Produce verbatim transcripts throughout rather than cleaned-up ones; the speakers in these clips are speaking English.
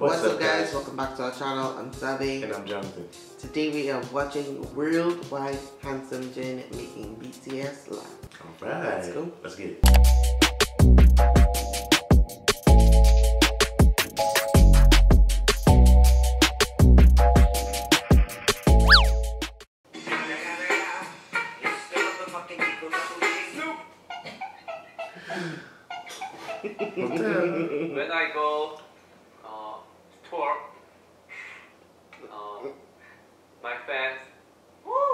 What's, What's up, up guys? guys? Welcome back to our channel. I'm Xavé. And I'm Jonathan. Today we are watching Worldwide Handsome Jin making B T S laugh. Alright. Let's go. Let's get it. When I go uh, tour, uh, my fans, oh,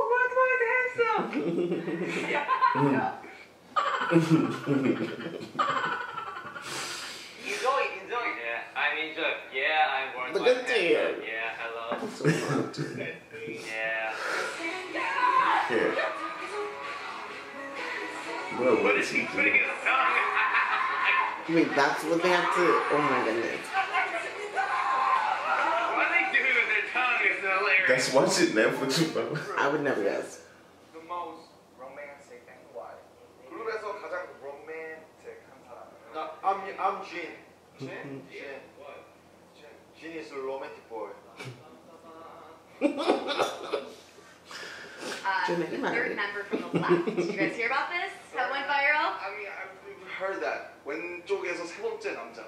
Worldwide Handsome! Yeah. Yeah. Enjoy, enjoy. Yeah, I'm enjoying. Yeah, I'm Worldwide Handsome. Yeah, hello. I'm so proud to you. Yeah. Here. Well, what is he putting in the tongue? Wait, that's what they have to. Oh my goodness. What they do with their tongue is hilarious. That's what's in there for two months. I would never guess. The most romantic and why? 그룹에서 가장 romantic한 사람. No, I'm I'm Jin. Jin? Jin. What? Jin. Jin is a romantic boy. uh, third member from the left. Did you guys hear about this? That went viral? I mean, I've heard that. 왼쪽에서 세 번째 남자.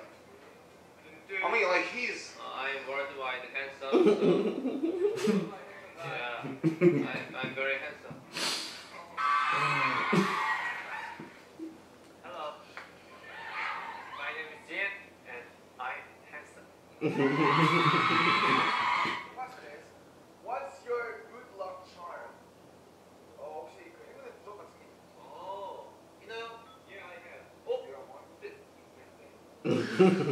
I mean, like he's. Uh, I'm worldwide handsome. So. Yeah, I, I'm very handsome. Hello, my name is Jin, and I'm handsome. What's this? What's your good luck charm? Oh, 혹시 그 행운의 부적 같은 게? Oh, you know. And you I like my handsome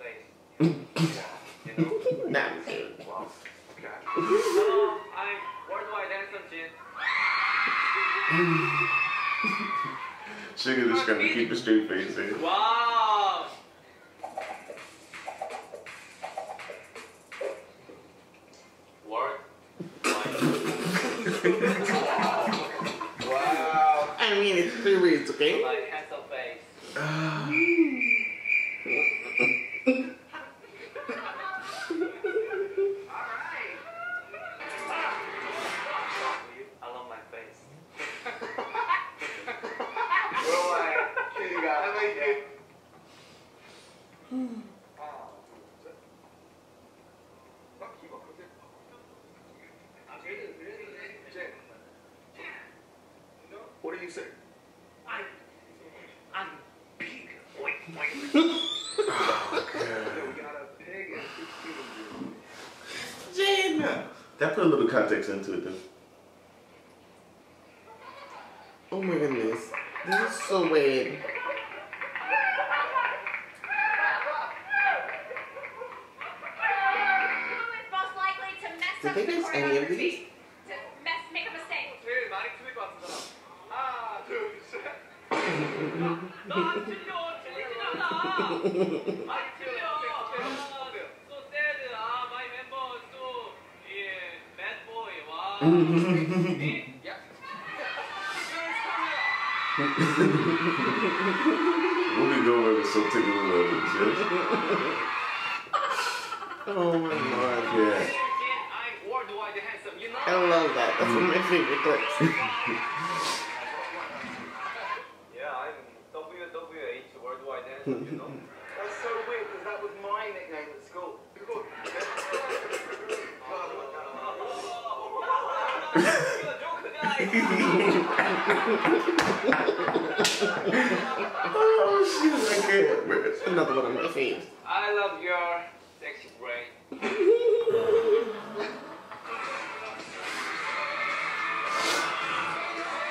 face. You know? Wow. Okay. Hello, I'm worldwide handsome Jin. Sugar just gonna keep a straight face in. Wow. Three reads, okay? My handsome face. Alright. I love my face. Worldwide. Here you go. I like it. What do you say? I'm, I'm pig. Wait, wait, wait. Oh, God. We got a pig and six feet of Jin. That put a little context into it, though. Oh my goodness. This is so weird. Did they miss any of these? So sad, ah, my member is so bad boy. Wow. Yeah. We'll be going over something a little bit, yes? Oh my God, yeah. I'm worldwide handsome, you know? I love that. That's one of my favorite clips. W W H worldwide handsome, you know? That's so weird because that was my nickname at school. Oh, she's like another one of my faves. I love your sexy brain.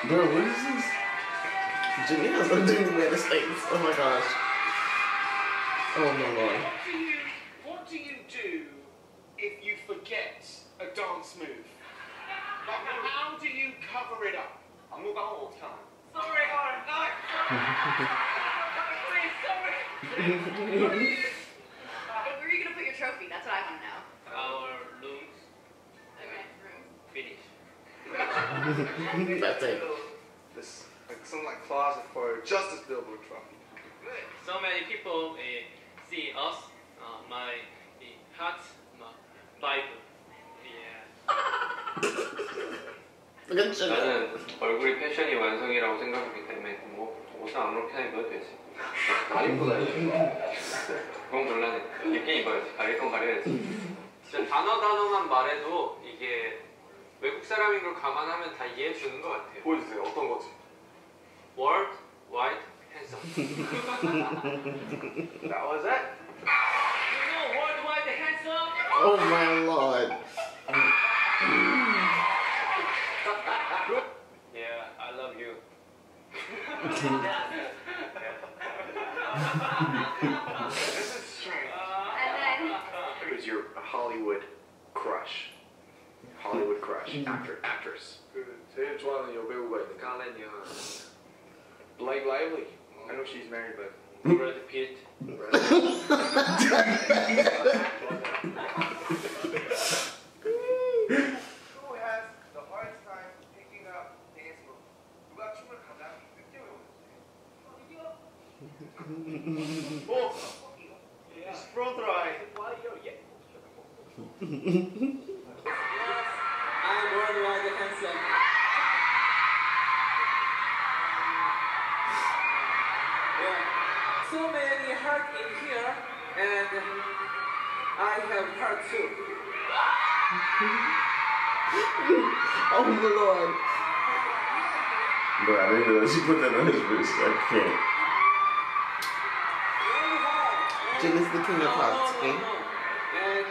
Bro, what is this? Janina's not doing the weirdest things. Oh my gosh. Oh my Lord. What do you, what do you do if you forget a dance move? Like, how do you cover it up? I'm not all the time. Sorry, Lauren. No. Sorry. Where are you going to put your trophy? That's what I want to know. Our rooms. Okay, room. Finish. That's it. This, like, some like closet for justice billboard Trump. Good. So many people uh, see us, uh, my uh, hat, my Bible. Yeah. 나는 얼굴이 패션이 완성이라고 생각하기 때문에 뭐 옷을 아무렇게나 입어도 되지. 안 입고 다니는 그건 곤란해. 입긴 입어야지. 가릴 건 가려야지. 진짜 단어 단어만 말해도 이게 외국 사람인 걸 감안하면 다 이해해 주는 것 같아요. 보여주세요. 어떤 거지? World Wide Handsome. That was it. You know World Wide Handsome? Oh my lord. Yeah, I love you. This is strange. Uh, Who's your Hollywood crush? Hollywood crush, actor, actress. 제일 좋아하는 여배우가 있는 컬렌이야. Blake Lively. I know she's married, but Brad Pitt. Who has the hardest time picking up dance moves? 누가 춤을 가장 쉽게 배우는지? 뭐? It's front right. So many hurt in here, and I have hurt too. Oh my lord. Bro, I didn't realize you put that on his wrist. I can't. Jin is the king of hearts, eh? And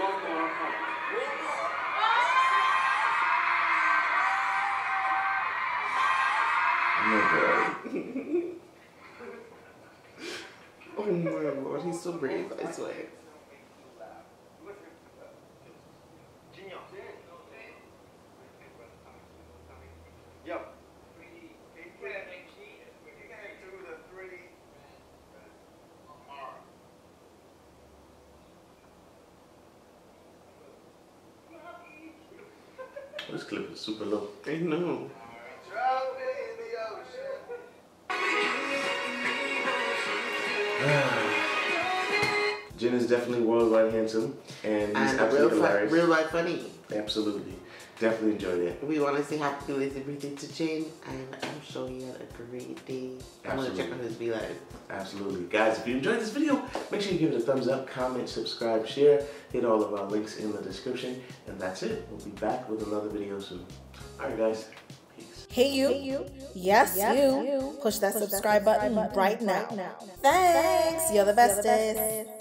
one more heart. One more. Oh my god. Oh my lord, he's so brave, I swear. Yo. This clip is super low. I know. Jin is definitely worldwide handsome, and he's and absolutely real hilarious. Real life funny. Absolutely. Definitely enjoyed it. We want to say happy belated birthday to Jin, and I'm sure he had a great day. I want to check on his V Live. Absolutely. Guys, if you enjoyed this video, make sure you give it a thumbs up, comment, subscribe, share, hit all of our links in the description, and that's it. We'll be back with another video soon. Alright guys. Hey you. Hey you, yes, yes you. you, push that, push subscribe, that subscribe button, button right, right now. now. Thanks, Thanks. You're the bestest. Best